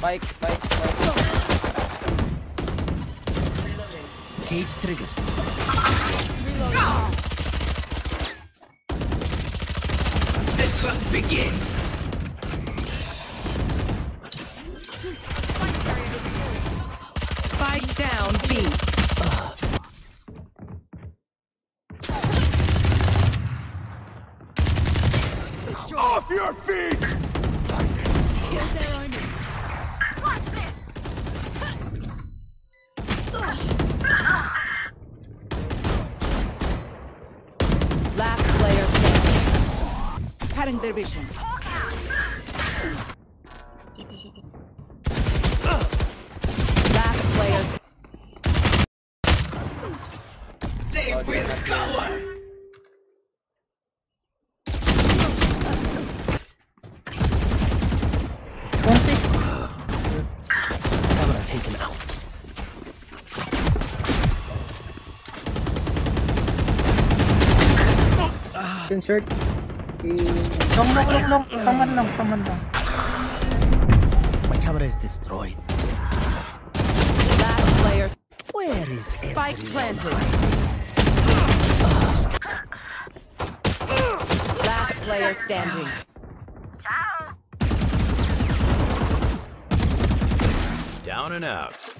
Bike. Cage trigger. Reloading. The truck begins. Spike down B. Off your feet. Last player standing. Cutting their vision. Last player. They will cover. Camera taken out. Insert. Long. My camera is destroyed. Last player. Where is it? Spike planted. Last player standing. Ciao. Down and out.